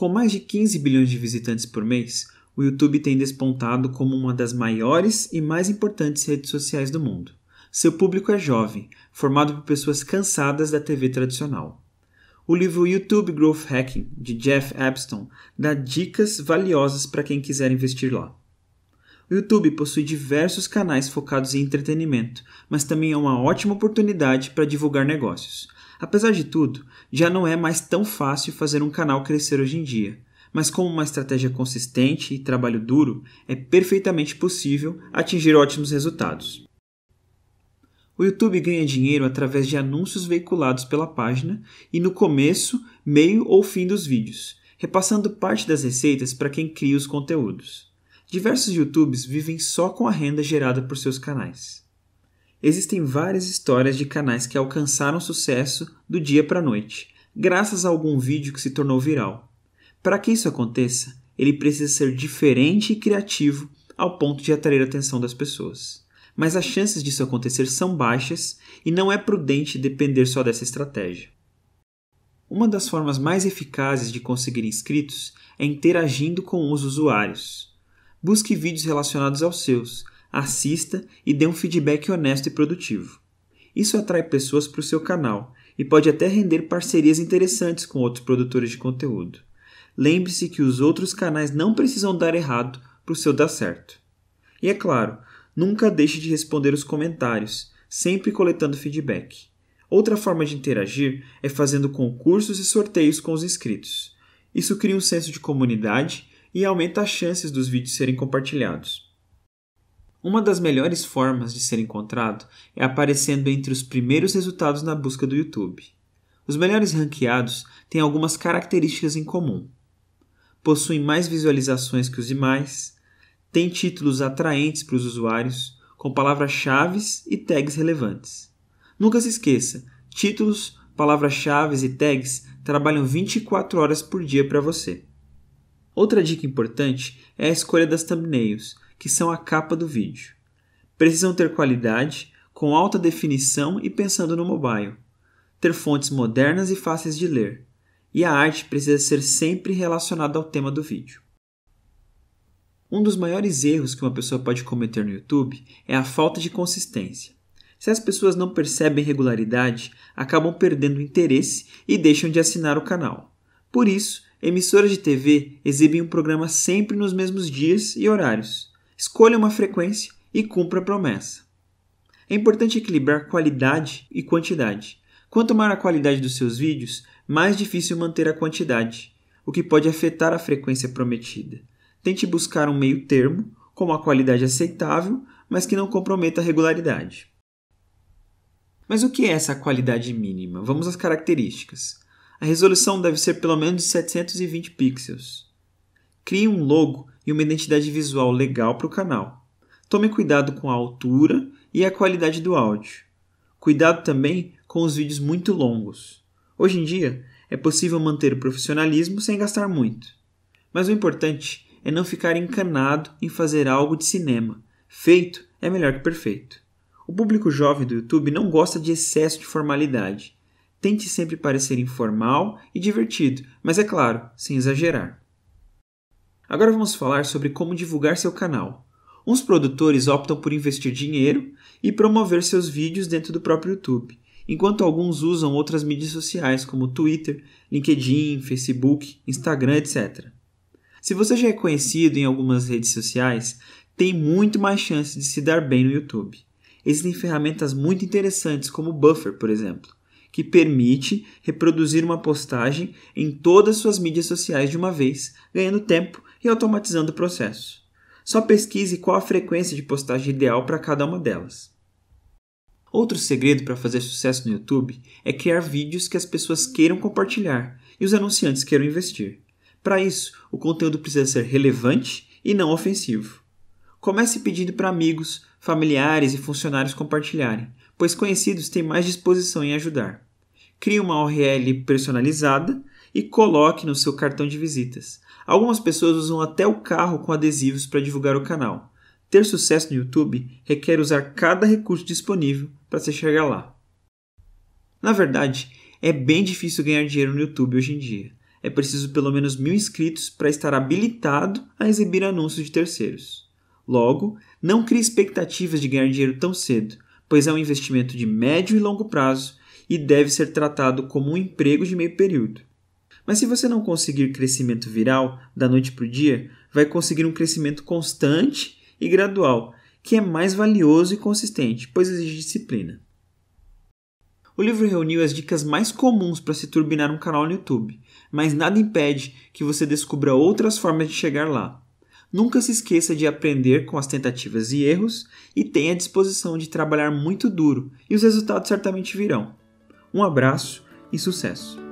Com mais de 15 bilhões de visitantes por mês, o YouTube tem despontado como uma das maiores e mais importantes redes sociais do mundo. Seu público é jovem, formado por pessoas cansadas da TV tradicional. O livro YouTube Growth Hacking, de Jeff Epstein, dá dicas valiosas para quem quiser investir lá. O YouTube possui diversos canais focados em entretenimento, mas também é uma ótima oportunidade para divulgar negócios. Apesar de tudo, já não é mais tão fácil fazer um canal crescer hoje em dia, mas com uma estratégia consistente e trabalho duro, é perfeitamente possível atingir ótimos resultados. O YouTube ganha dinheiro através de anúncios veiculados pela página e no começo, meio ou fim dos vídeos, repassando parte das receitas para quem cria os conteúdos. Diversos YouTubers vivem só com a renda gerada por seus canais. Existem várias histórias de canais que alcançaram sucesso do dia para a noite, graças a algum vídeo que se tornou viral. Para que isso aconteça, ele precisa ser diferente e criativo ao ponto de atrair a atenção das pessoas. Mas as chances disso acontecer são baixas e não é prudente depender só dessa estratégia. Uma das formas mais eficazes de conseguir inscritos é interagindo com os usuários. Busque vídeos relacionados aos seus, assista e dê um feedback honesto e produtivo. Isso atrai pessoas para o seu canal e pode até render parcerias interessantes com outros produtores de conteúdo. Lembre-se que os outros canais não precisam dar errado para o seu dar certo. E é claro, nunca deixe de responder os comentários, sempre coletando feedback. Outra forma de interagir é fazendo concursos e sorteios com os inscritos. Isso cria um senso de comunidade e aumenta as chances dos vídeos serem compartilhados. Uma das melhores formas de ser encontrado é aparecendo entre os primeiros resultados na busca do YouTube. Os melhores ranqueados têm algumas características em comum. Possuem mais visualizações que os demais, têm títulos atraentes para os usuários, com palavras-chave e tags relevantes. Nunca se esqueça, títulos, palavras-chave e tags trabalham 24 horas por dia para você. Outra dica importante é a escolha das thumbnails, que são a capa do vídeo. Precisam ter qualidade, com alta definição e pensando no mobile. Ter fontes modernas e fáceis de ler. E a arte precisa ser sempre relacionada ao tema do vídeo. Um dos maiores erros que uma pessoa pode cometer no YouTube é a falta de consistência. Se as pessoas não percebem regularidade, acabam perdendo o interesse e deixam de assinar o canal. Por isso, emissoras de TV exibem um programa sempre nos mesmos dias e horários. Escolha uma frequência e cumpra a promessa. É importante equilibrar qualidade e quantidade. Quanto maior a qualidade dos seus vídeos, mais difícil manter a quantidade, o que pode afetar a frequência prometida. Tente buscar um meio termo, com uma qualidade aceitável, mas que não comprometa a regularidade. Mas o que é essa qualidade mínima? Vamos às características. A resolução deve ser pelo menos de 720 pixels. Crie um logo e uma identidade visual legal para o canal. Tome cuidado com a altura e a qualidade do áudio. Cuidado também com os vídeos muito longos. Hoje em dia, é possível manter o profissionalismo sem gastar muito. Mas o importante é não ficar encanado em fazer algo de cinema. Feito é melhor que perfeito. O público jovem do YouTube não gosta de excesso de formalidade. Tente sempre parecer informal e divertido, mas é claro, sem exagerar. Agora vamos falar sobre como divulgar seu canal. Uns produtores optam por investir dinheiro e promover seus vídeos dentro do próprio YouTube, enquanto alguns usam outras mídias sociais como Twitter, LinkedIn, Facebook, Instagram, etc. Se você já é conhecido em algumas redes sociais, tem muito mais chance de se dar bem no YouTube. Existem ferramentas muito interessantes como o Buffer, por exemplo, que permite reproduzir uma postagem em todas suas mídias sociais de uma vez, ganhando tempo e automatizando o processo. Só pesquise qual a frequência de postagem ideal para cada uma delas. Outro segredo para fazer sucesso no YouTube é criar vídeos que as pessoas queiram compartilhar e os anunciantes queiram investir. Para isso, o conteúdo precisa ser relevante e não ofensivo. Comece pedindo para amigos, familiares e funcionários compartilharem, pois conhecidos têm mais disposição em ajudar. Crie uma URL personalizada e coloque no seu cartão de visitas. Algumas pessoas usam até o carro com adesivos para divulgar o canal. Ter sucesso no YouTube requer usar cada recurso disponível para se chegar lá. Na verdade, é bem difícil ganhar dinheiro no YouTube hoje em dia. é preciso pelo menos 1.000 inscritos para estar habilitado a exibir anúncios de terceiros. Logo, não crie expectativas de ganhar dinheiro tão cedo, pois é um investimento de médio e longo prazo e deve ser tratado como um emprego de meio período. Mas se você não conseguir crescimento viral da noite para o dia, vai conseguir um crescimento constante e gradual, que é mais valioso e consistente, pois exige disciplina. O livro reuniu as dicas mais comuns para se turbinar um canal no YouTube, mas nada impede que você descubra outras formas de chegar lá. Nunca se esqueça de aprender com as tentativas e erros e tenha a disposição de trabalhar muito duro, e os resultados certamente virão. Um abraço e sucesso!